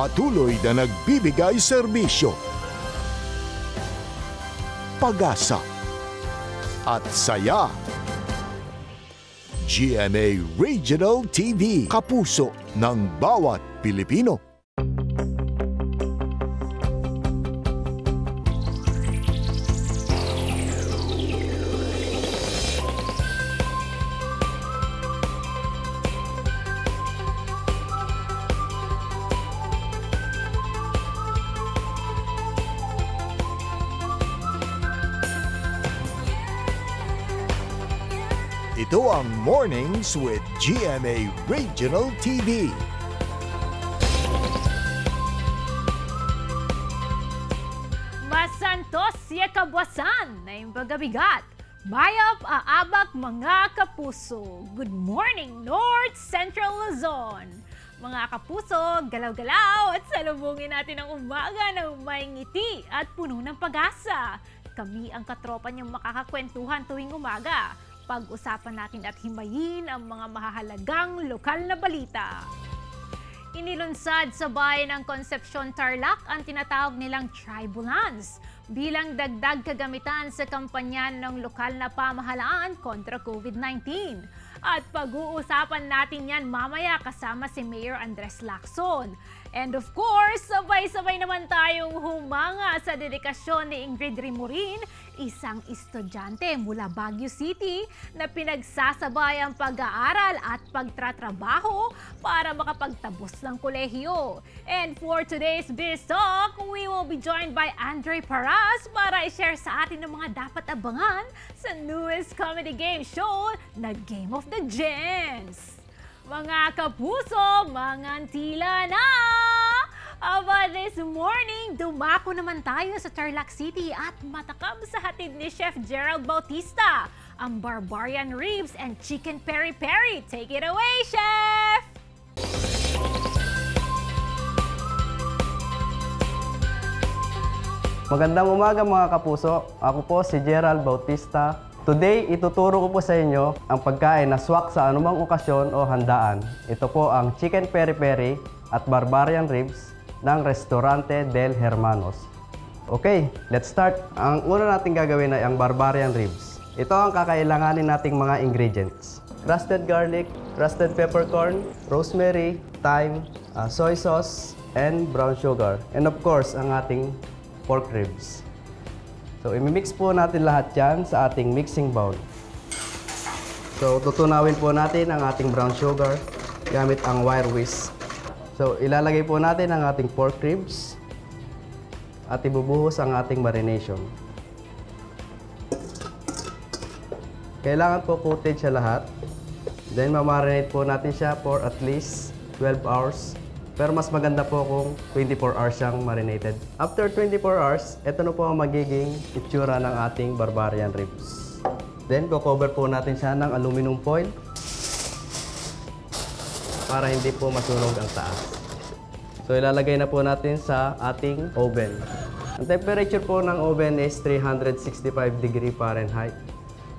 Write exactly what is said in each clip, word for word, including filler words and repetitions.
patuloy na nagbibigay serbisyo, pag-asa at saya. G M A Regional T V, kapuso ng bawat Pilipino. Ito ang Mornings with G M A Regional T V. Masantos siya kabuasan na imbagabigat. Mayap aabak mga kapuso. Good morning, North Central Luzon. Mga kapuso, galaw-galaw at salubungin natin ang umaga ng may ngiti at puno ng pag-asa. Kami ang katropa niyong makakakwentuhan tuwing umaga. Pag-usapan natin at himayin ang mga mahahalagang lokal na balita. Inilunsad sa bayan ng Concepcion, Tarlac ang tinatawag nilang Tribulance bilang dagdag kagamitan sa kampanya ng lokal na pamahalaan kontra COVID nineteen. At pag-uusapan natin yan mamaya kasama si Mayor Andres Lacson. And of course, sabay-sabay naman tayong humanga sa dedikasyon ni Ingrid Rimorin, isang estudyante mula Baguio City na pinagsasabay ang pag-aaral at pagtratrabaho para makapagtapos ng kolehiyo. And for today's Biz Talk, we will be joined by Andre Paras para i-share sa atin ng mga dapat abangan sa newest comedy game show na Game of the Gents. Mga kapuso, mangantila na! Aba, this morning, dumako naman tayo sa Tarlac City at matakam sa hatid ni Chef Gerald Bautista, ang Barbarian Ribs and Chicken Peri-Peri. Take it away, Chef! Magandang umaga mga kapuso. Ako po si Gerald Bautista. Today, ituturo ko po sa inyo ang pagkain na swak sa anumang okasyon o handaan. Ito po ang Chicken Peri-Peri at Barbarian Ribs ng Restaurante Del Hermanos. Okay, let's start. Ang una nating gagawin ay ang Barbarian Ribs. Ito ang kakailanganin nating mga ingredients. Crusted garlic, crusted peppercorn, rosemary, thyme, uh, soy sauce, and brown sugar. And of course, ang ating pork ribs. So, imimix po natin lahat yan sa ating mixing bowl. So, tutunawin po natin ang ating brown sugar gamit ang wire whisk. So, ilalagay po natin ang ating pork ribs at ibubuhos ang ating marination. Kailangan po coated siya lahat. Then, mamarinate po natin siya for at least twelve hours. Pero mas maganda po kung twenty-four hours siyang marinated. After twenty-four hours, ito na po ang magiging itsura ng ating Barbarian Ribs. Then, cover po natin siya ng aluminum foil para hindi po masunog ang taas. So, ilalagay na po natin sa ating oven. Ang temperature po ng oven is three hundred sixty-five degree Fahrenheit.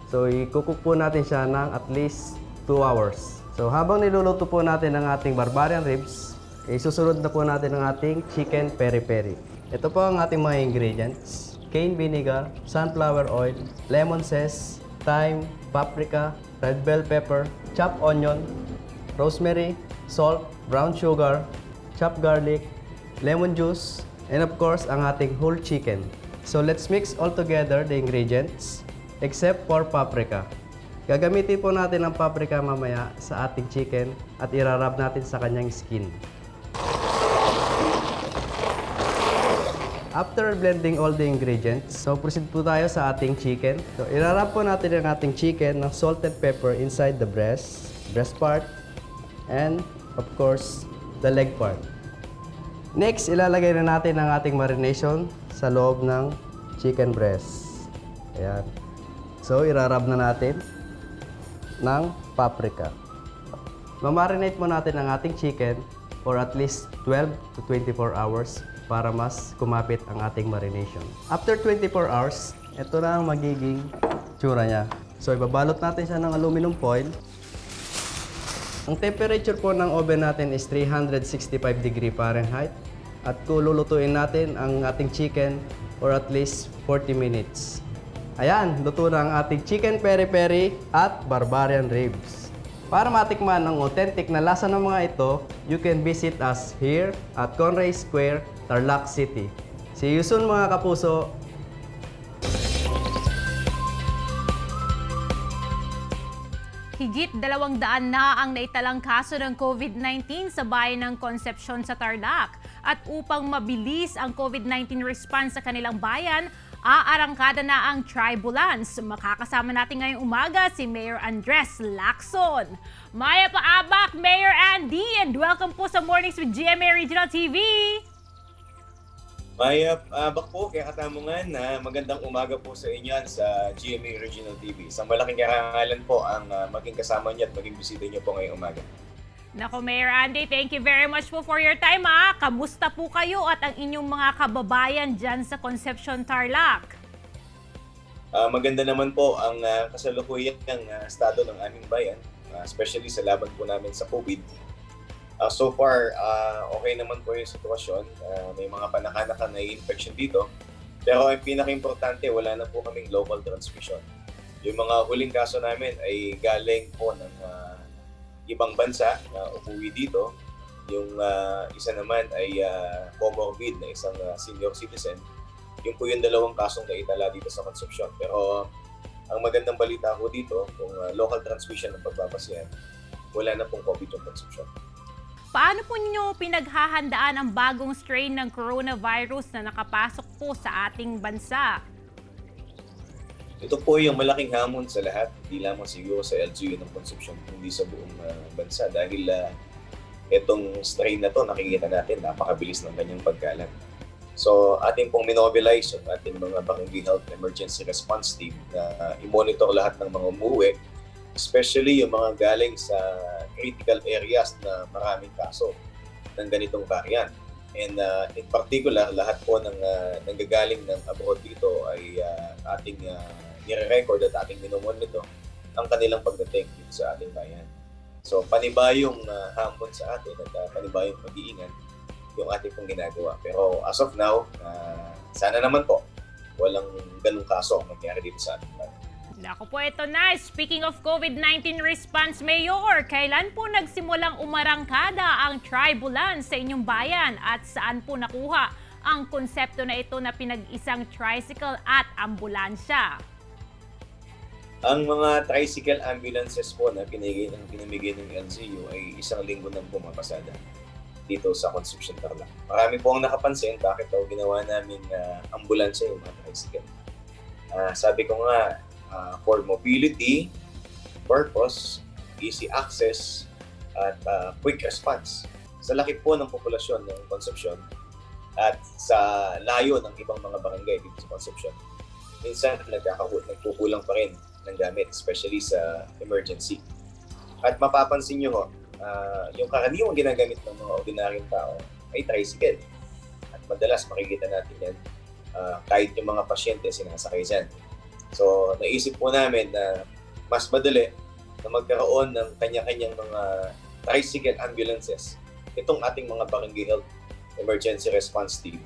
So, i-cook po natin siya ng at least two hours. So, habang niluluto po natin ang ating Barbarian Ribs, isusunod na po natin ang ating Chicken Peri-Peri. Ito po ang ating mga ingredients. Cane vinegar, sunflower oil, lemon zest, thyme, paprika, red bell pepper, chopped onion, rosemary, salt, brown sugar, chopped garlic, lemon juice, and of course, ang ating whole chicken. So let's mix all together the ingredients except for paprika. Gagamitin po natin ang paprika mamaya sa ating chicken at irarab natin sa kanyang skin. After blending all the ingredients, so proceed po tayo sa ating chicken. So, irarap po natin ang ating chicken ng salt and pepper inside the breast, breast part, and of course, the leg part. Next, ilalagay na natin ang ating marination sa loob ng chicken breast. Ayan. So, irarab na natin ng paprika. Mamarinate po natin ang ating chicken for at least twelve to twenty-four hours. Para mas kumapit ang ating marination. After twenty-four hours, ito na ang magiging tsura niya. So, ibabalot natin siya ng aluminum foil. Ang temperature po ng oven natin is three hundred sixty-five degree Fahrenheit at kululutuin natin ang ating chicken or at least forty minutes. Ayan, luto na ang ating Chicken Peri-Peri at Barbarian Ribs. Para matikman ang authentic na lasa ng mga ito, you can visit us here at Conray Square, Tarlac City. See you soon mga kapuso! Higit dalawang daan na ang naitalang kaso ng COVID nineteen sa bayan ng Concepcion sa Tarlac. At upang mabilis ang COVID nineteen response sa kanilang bayan, aarangkada na ang Tribulance. Makakasama natin ngayong umaga si Mayor Andres Lacson. Maya Paabak, Mayor Andy, and welcome po sa Mornings with G M A Regional T V! Maya Paabak po, kaya katamungan na magandang umaga po sa inyo sa G M A Regional T V. Sa malaking karangalan po ang maging kasama niyo at maging bisita niyo po ngayong umaga. Nako, Mayor Andy, thank you very much po for your time, ha. Kamusta po kayo at ang inyong mga kababayan dyan sa Concepcion, Tarlac? Uh, maganda naman po ang uh, kasalukuyan ng uh, estado ng aming bayan, uh, especially sa laban po namin sa COVID. Uh, so far, uh, okay naman po yung sitwasyon. Uh, may mga panakanakan na infection dito. Pero ang pinaka-importante, wala na po kaming local transmission. Yung mga huling kaso namin ay galing po ng Uh, ibang bansa na umuwi dito. Yung uh, isa naman ay uh, comorbid na isang uh, senior citizen. Yung po yung dalawang kasong naitala dito sa Concepcion. Pero uh, ang magandang balita ko dito, kung uh, local transmission ng pagbabasihan, wala na pong COVID yung Concepcion. Paano po ninyo pinaghahandaan ang bagong strain ng coronavirus na nakapasok po sa ating bansa? Ito po yung malaking hamon sa lahat, hindi lamang siguro sa L G U ng Concepcion, kundi sa buong uh, bansa. Dahil uh, itong strain na to, nakikita natin, napakabilis ng kanyang pagkalat. So, ating pong minobilize at ating mga barangay health emergency response team na uh, i-monitor lahat ng mga umuwi, especially yung mga galing sa critical areas na maraming kaso ng ganitong variant. And uh, in particular, lahat po ng uh, nanggagaling ng abroad dito ay uh, ating uh, nire-record at ating minomonito ang kanilang pagdating dito sa ating bayan. So panibayong uh, hamon sa atin at uh, panibayong mag-iingat yung ating pong ginagawa. Pero as of now, uh, sana naman po walang ganung kaso ang nangyari dito sa ating bayan. Naku po, ito na. Speaking of COVID nineteen response, Mayor, kailan po nagsimulang umarangkada ang Tribulance sa inyong bayan at saan po nakuha ang konsepto na ito na pinag-isang tricycle at ambulansya? Ang mga tricycle ambulances po na pinamigay ng L G U ay isang linggo nang pumapasada dito sa Concepcion, Tarlac. Marami po ang nakapansin bakit daw ginawa namin uh, ambulansya yung mga tricycle. Uh, sabi ko nga, Uh, for mobility, purpose, easy access, at uh, quick response. Sa laki po ng populasyon ng Concepcion at sa layo ng ibang mga barangay dito sa Concepcion, minsan nagkakahul, nagkukulang pa rin ng gamit, especially sa emergency. At mapapansin nyo, ho, uh, yung karaniwang ginagamit ng mga ordinaryong tao ay tricycle. At madalas makikita natin yan, uh, kahit yung mga pasyente sinasakay dyan. So, naisip po namin na mas madali na magkaroon ng kanya-kanyang mga tricycle ambulances itong ating mga barangay health emergency response team.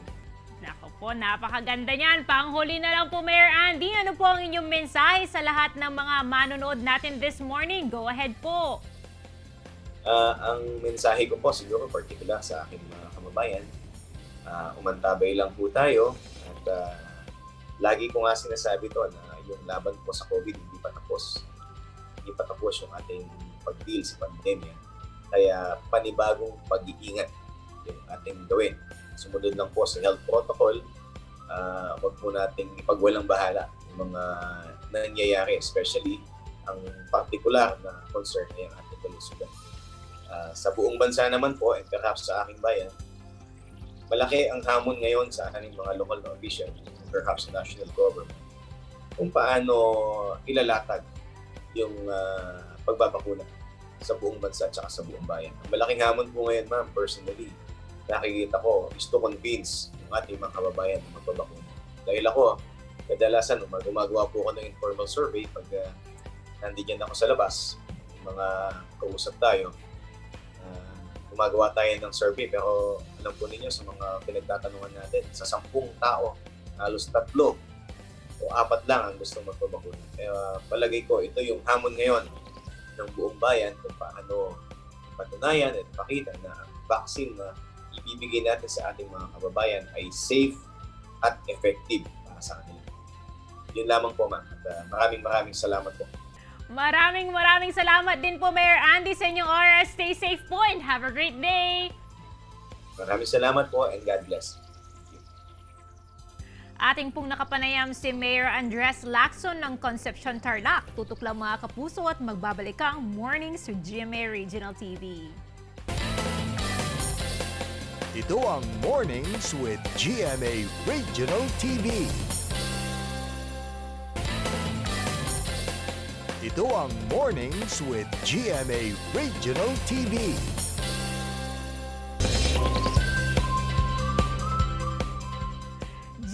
Naku po, napakaganda niyan. Panghuli na lang po, Mayor Andy. Ano po ang inyong mensahe sa lahat ng mga manonood natin this morning? Go ahead po. Uh, ang mensahe ko po siguro particular sa aking mga kababayan, uh, umantabay lang po tayo at uh, lagi ko nga sinasabi to na yung laban po sa COVID hindi pa tapos. Hindi pa tapos yung ating pag-deal sa pandemya. Kaya panibagong pag-iingat yung ating gawin. Sumunod lang po sa health protocol. Uh, wag po nating ipagwalang bahala yung mga nangyayari, especially ang particular na concern na yung ating kalusugan. Uh, sa buong bansa naman po, and perhaps sa aking bayan, malaki ang hamon ngayon sa ating mga local na official, perhaps national government, kung paano ilalatag yung uh, pagbabakuna sa buong bansa at sa buong bayan. Ang malaking hamon po ngayon, ma'am, personally, nakikita ko is to convince yung ating mga kababayan na magbabakuna. Dahil ako, kadalasan, gumagawa po ako ng informal survey pag uh, nandiyan ako sa labas, mga kausap tayo, gumagawa tayo ng survey, pero alam po ninyo sa mga pinagtatanungan natin, sa sampung tao, halos tatlo o apat lang ang gusto magpabakuna. Kaya palagay ko, ito yung hamon ngayon ng buong bayan kung paano patunayan at pakita na ang vaccine na ibibigay natin sa ating mga kababayan ay safe at effective para sa atin. Yun lamang po, ma'am. At uh, maraming maraming salamat po. Maraming maraming salamat din po, Mayor Andy, sa inyong oras. Stay safe po and have a great day. Maraming salamat po and God bless. Ating pong nakapanayam si Mayor Andres Lacson ng Concepcion, Tarlac. Tutok lang mga kapuso at magbabalik ang Mornings sa G M A Regional T V. Ito ang Mornings with G M A Regional T V. Ito ang Mornings with G M A Regional T V.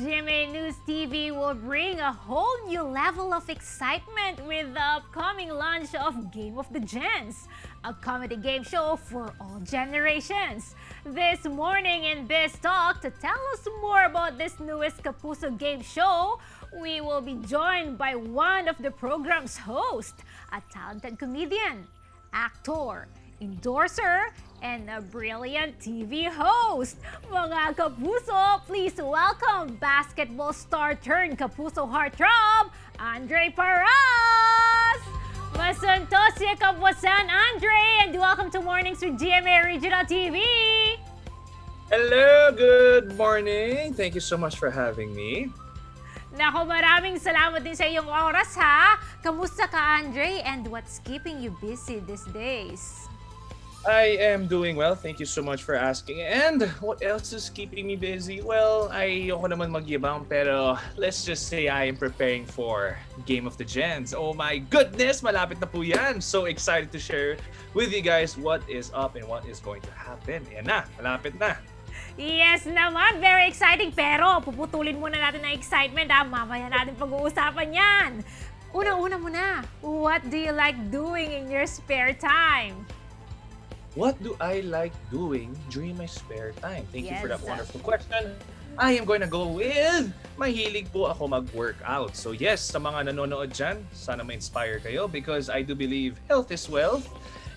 G M A News T V will bring a whole new level of excitement with the upcoming launch of Game of the Gents, a comedy game show for all generations. This morning in Biz Talk, to tell us more about this newest Kapuso game show, we will be joined by one of the program's hosts, a talented comedian, actor, endorser, and a brilliant T V host. Mga Kapuso, please welcome basketball star turned Kapuso heartthrob, Andre Paras! Masunto siya Kapusan Andre, and welcome to Mornings with G M A Regional T V! Hello, good morning! Thank you so much for having me. Nako, maraming salamat din sa iyong oras ha. Kamusta ka Andre and what's keeping you busy these days? I am doing well. Thank you so much for asking. And what else is keeping me busy? Well, ayoko naman magyabang pero let's just say I am preparing for Game of the Gents. Oh my goodness, malapit na po yan. So excited to share with you guys what is up and what is going to happen. Yan na, malapit na. Yes naman, very exciting. Pero puputulin muna natin ang excitement ha. Mamaya natin pag-uusapan yan. Una-una muna, what do you like doing in your spare time? What do I like doing during my spare time? Thank yes. you for that wonderful question. I am going to go with, mahilig po ako mag-workout. So yes, sa mga nanonood dyan, sana ma-inspire kayo because I do believe health is wealth.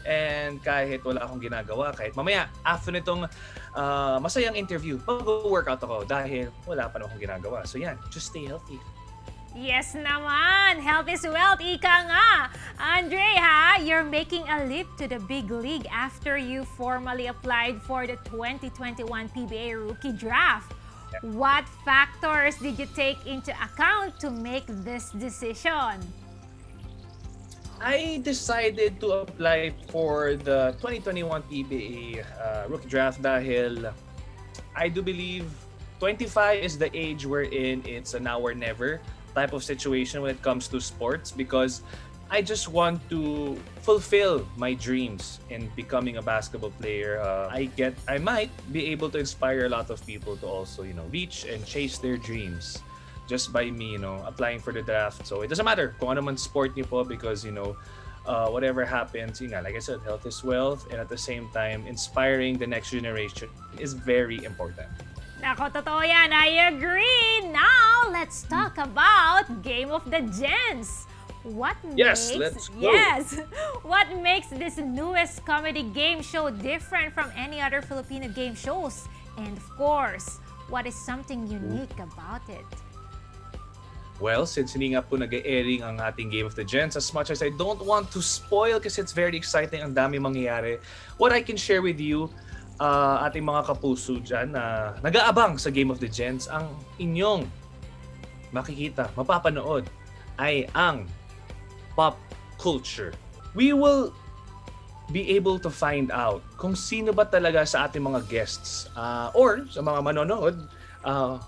And kahit wala akong ginagawa, kahit mamaya, after nitong uh, masayang interview, mag-workout ako dahil wala pa naman akong ginagawa. So yan, just stay healthy. Yes naman! Health is wealth, ika nga! Andre, ha? You're making a leap to the big league after you formally applied for the twenty twenty-one P B A Rookie Draft. What factors did you take into account to make this decision? I decided to apply for the twenty twenty-one P B A uh, Rookie Draft dahil I do believe twenty-five is the age we're in. It's a now or never type of situation when it comes to sports because I just want to fulfill my dreams in becoming a basketball player. Uh, I get, I might be able to inspire a lot of people to also, you know, reach and chase their dreams. Just by me, you know, applying for the draft. So it doesn't matter kung ano man sport niyo po because, you know, uh, whatever happens, yun nga, like I said, health is wealth and at the same time, inspiring the next generation is very important. Nako, totoo yan. I agree. Now, let's talk about Game of the Gents. What yes, makes, let's go. Yes, what makes this newest comedy game show different from any other Filipino game shows? And of course, what is something unique about it? Well, since hindi nga po nag-airing ang ating Game of the Gents, as much as I don't want to spoil kasi it's very exciting, ang dami mangyayari, what I can share with you, uh, ating mga kapuso dyan na uh, nag-aabang sa Game of the Gents, ang inyong makikita, mapapanood ay ang pop culture. We will be able to find out kung sino ba talaga sa ating mga guests uh, or sa mga manonood, uh,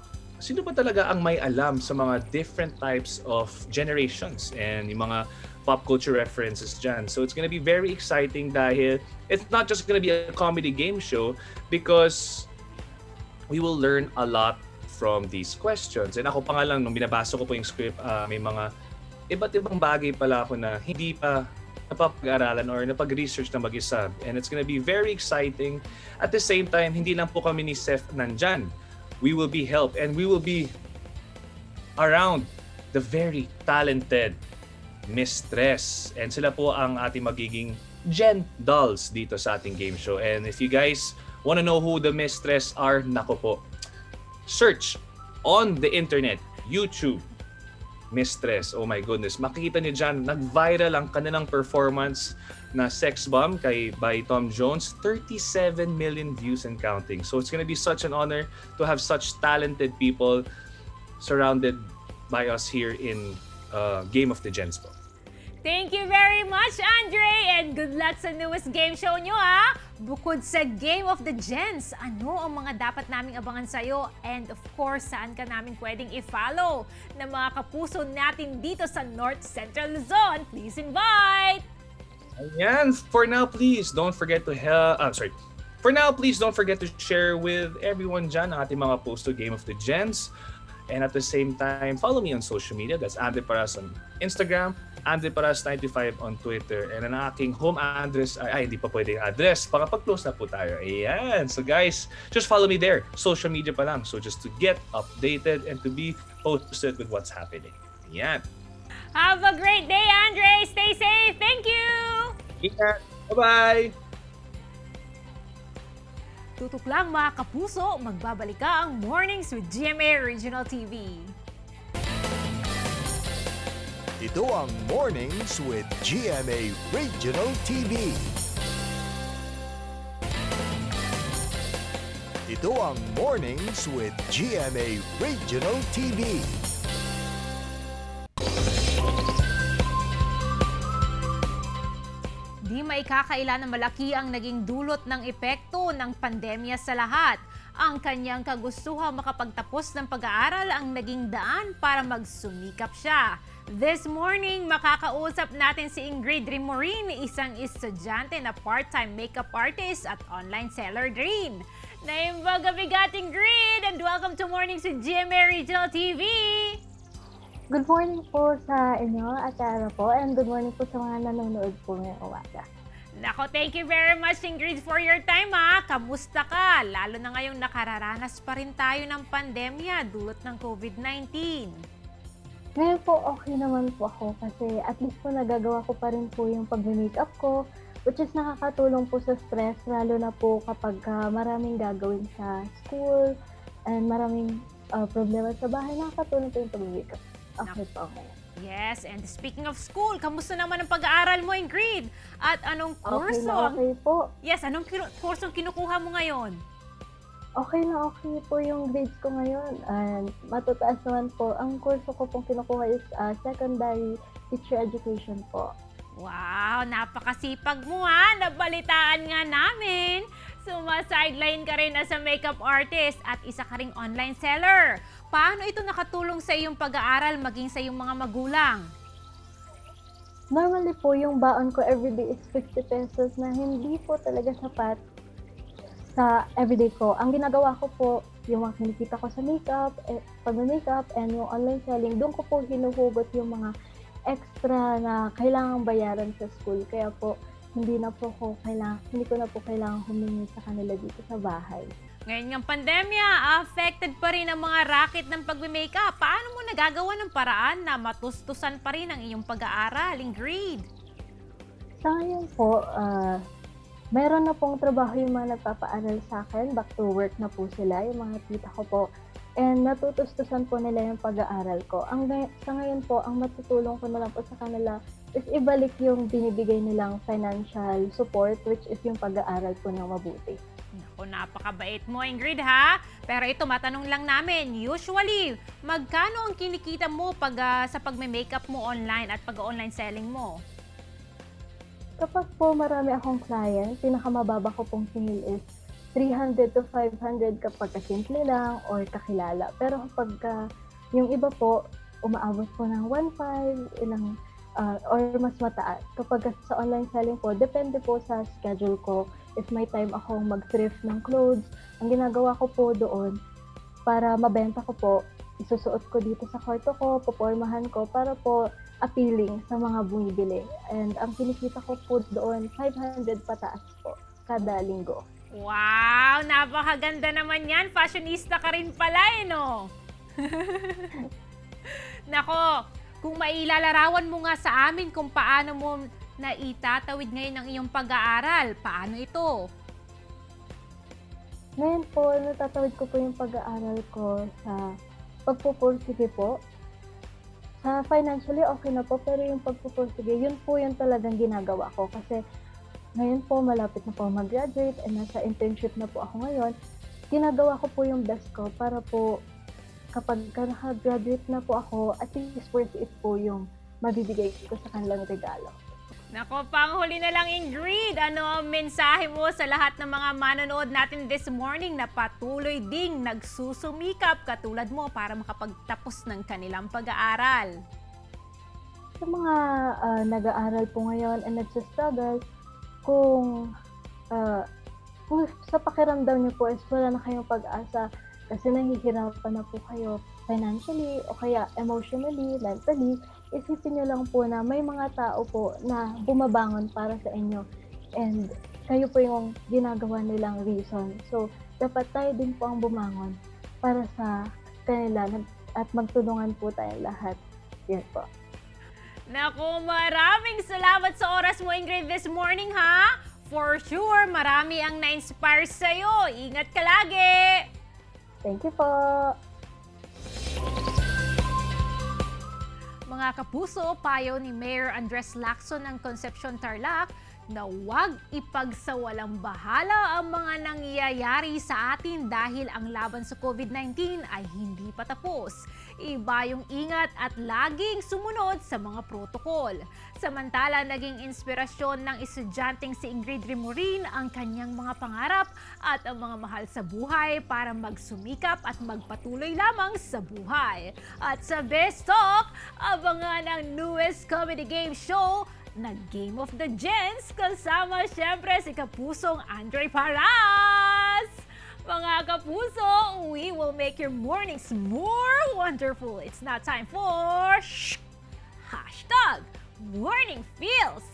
sino ba talaga ang may alam sa mga different types of generations and yung mga pop culture references dyan. So it's gonna be very exciting dahil it's not just gonna be a comedy game show because we will learn a lot from these questions. And ako pa nga lang, nung binabasa ko po yung script, uh, may mga iba't ibang bagay pala ako na hindi pa napapag-aralan or napag-research na mag-isa. And it's gonna be very exciting. At the same time, hindi lang po kami ni Chef nandyan. We will be helped and we will be around the very talented mistress. And sila po ang ating magiging Gent Dolls dito sa ating game show. And if you guys wanna know who the mistress are, nako po. Search on the internet, YouTube, Mistress. Oh my goodness. Makikita niyo dyan, nag-viral ang kanilang performance na Sex Bomb kay, by Tom Jones. thirty-seven million views and counting. So it's gonna be such an honor to have such talented people surrounded by us here in uh, Game of the Gents. Thank you very much, Andre! And good luck sa newest game show nyo, ha! Bukod sa Game of the Gents, ano ang mga dapat naming abangan sa'yo? And of course, saan ka namin pwedeng i-follow na mga kapuso natin dito sa North Central Luzon? Please invite! Ayan! For now, please don't forget to help... I'm sorry. For now, please don't forget to share with everyone dyan ang ating mga post to Game of the Gents. And at the same time, follow me on social media. That's Andre Paras on Instagram, Andre Paras ninety-five on Twitter, and ang aking home address, ay, ay hindi pa pwede yung address, baka pag-close na po tayo. Ayan. So guys, just follow me there. Social media pa lang. So just to get updated and to be posted with what's happening. Ayan. Have a great day, Andre. Stay safe. Thank you. Yeah. Bye-bye. Tutok lang mga kapuso, magbabalik ka ang Mornings with G M A Regional T V. Ito ang Mornings with G M A Regional T V. Ito ang Mornings with G M A Regional T V. Di maikakaila na malaki ang naging dulot ng epekto ng pandemya sa lahat. Ang kanyang kagustuhan makapagtapos ng pag-aaral ang naging daan para magsumikap siya. This morning, makakausap natin si Ingrid Rimorin, isang estudyante na part-time makeup artist at online seller din. Naimbaga bigat, Ingrid, and welcome to Mornings with G M A Regional T V! Good morning po sa inyo at araw po, and good morning po sa mga nanonood po ngayong umaga. Nako, thank you very much, Ingrid, for your time, ha. Kamusta ka? Lalo na ngayong nakararanas pa rin tayo ng pandemya dulot ng COVID nineteen. Ngayon po, okay naman po ako kasi at least po nagagawa ko pa rin po yung pag-makeup ko, which is nakakatulong po sa stress, lalo na po kapag uh, maraming gagawin sa school and maraming uh, problema sa bahay, nakakatulong po yung pag-makeup. Okay po, okay. Yes, and speaking of school, kamusta naman ang pag-aaral mo, Ingrid? At anong kurso? Okay na okay po. Yes, anong kurso kinukuha mo ngayon? Okay na okay po yung grades ko ngayon. And matataas naman po. Ang kurso ko pong kinukuha is uh, secondary teacher education po. Wow, napakasipag mo, ha? Nabalitaan nga namin. Sumasideline ka rin as a makeup artist at isa ka ring online seller. Paano ito nakatulong sa iyong pag-aaral maging sa iyong mga magulang? Normally po, yung baon ko everyday is fifty pesos na hindi po talaga sapat sa everyday ko. Ang ginagawa ko po, yung mga kinikita ko sa makeup, eh, pag-makeup, and yung online selling, doon ko po hinuhugot yung mga extra na kailangang bayaran sa school. Kaya po, hindi na po ko kailangan, hindi ko na po kailangan humingi sa kanila dito sa bahay. Ngayon ng pandemya, affected pa rin ang mga racket ng pagme-makeup. Paano mo nagagawa ng paraan na matustusan pa rin ang iyong pag-aaral, Ingrid? Sa ngayon po, uh, meron na pong trabaho yung mga nagpapaaral sa akin. Back to work na po sila, yung mga tita ko po. And natutustusan po nila yung pag-aaral ko. Ang, sa ngayon po, ang matutulong ko na lang po sa kanila is ibalik yung binibigay nilang financial support, which is yung pag-aaral po ng mabuti. Naku, napakabait mo, Ingrid, ha? Pero ito, matanong lang namin, usually, magkano ang kinikita mo pag, uh, sa pagme-makeup mo online at pag-online selling mo? Kapag po marami akong client, pinakamababa ko pong singil is three hundred to five hundred kapag kasimple lang or kakilala. Pero kapag uh, yung iba po, umaabot po ng one point five, ilang, uh, or mas mataas. Kapag uh, sa online selling po, depende po sa schedule ko. If may time akong mag-thrift ng clothes, ang ginagawa ko po doon para mabenta ko po isusuot ko dito sa kwarto ko, popormahan ko para po appealing sa mga bumibili. And ang kinikita ko po doon, five hundred pataas po kada linggo. Wow! Napakaganda naman yan. Fashionista ka rin pala eh, no? Nako, kung mailalarawan mo nga sa amin kung paano mo naitatawid ngayon ang iyong pag-aaral, paano ito? Ngayon po, natatawid ko po yung pag-aaral ko sa pagpupursige po. Sa financially, okay na po, pero yung pagpupursige, yun po yung talagang ginagawa ko kasi ngayon po, malapit na po mag-graduate and nasa internship na po ako ngayon. Ginagawa ko po yung best ko para po kapag naka-graduate na po ako, at least worth it po yung mabibigay ko sa kanilang regalo. Nako, panghuli na lang, Ingrid. Ano ang mensahe mo sa lahat ng mga manonood natin this morning na patuloy ding nagsusumikap katulad mo para makapagtapos ng kanilang pag-aaral? Sa mga uh, nag-aaral po ngayon and nagsustruggle, Kung, uh, kung sa pakiramdam niyo po is wala na kayong pag-asa kasi nahihirapan na po kayo financially o kaya emotionally, mentally, isipin niyo lang po na may mga tao po na bumabangon para sa inyo and kayo po yung ginagawa nilang reason. So, dapat tayo din po ang bumangon para sa kanila at magtulungan po tayo lahat. Yan po. Naku, maraming salamat sa oras mo, Ingrid, this morning, ha? For sure, marami ang na-inspire sa'yo. Ingat ka lagi! Thank you po! Mga kapuso, payo ni Mayor Andres Lacson ng Concepcion, Tarlac na huwag ipagsawalang bahala ang mga nangyayari sa atin dahil ang laban sa COVID nineteen ay hindi pa tapos. Iba yung ingat at laging sumunod sa mga protokol. Samantala, naging inspirasyon ng estudyanteng si Ingrid Rimorin ang kanyang mga pangarap at ang mga mahal sa buhay para magsumikap at magpatuloy lamang sa buhay. At sa Best Talk, abangan ang newest comedy game show na Game of the Gents kasama siyempre si kapusong Andre Paras! Mga kapuso, we will make your mornings more wonderful. It's now time for hashtag Morning Feels.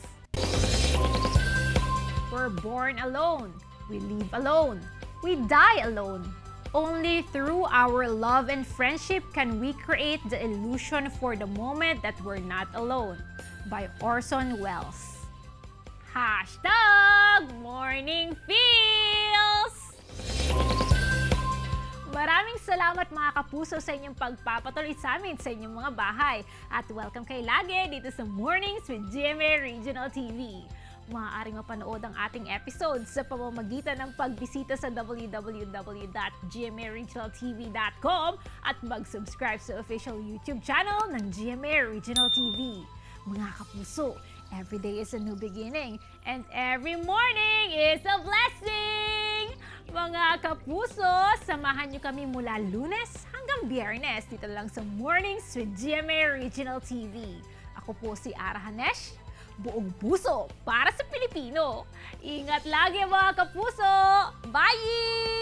We're born alone. We live alone. We die alone. Only through our love and friendship can we create the illusion for the moment that we're not alone. By Orson Welles. Hashtag Morning Feels. Maraming salamat mga kapuso sa inyong pagpapatuloy sa amin sa inyong mga bahay. At welcome kayo lagi dito sa Mornings with G M A Regional T V. Maaaring mapanood ang ating episode sa pamamagitan ng pagbisita sa w w w dot g m a regional t v dot com at mag-subscribe sa official YouTube channel ng G M A Regional T V. Mga kapuso, every day is a new beginning and every morning is a blessing! Mga kapuso, samahan niyo kami mula Lunes hanggang Biyernes dito lang sa Mornings with G M A Regional T V. Ako po si Ara Hanesh, buong puso para sa Pilipino. Ingat lagi mga kapuso! Bye!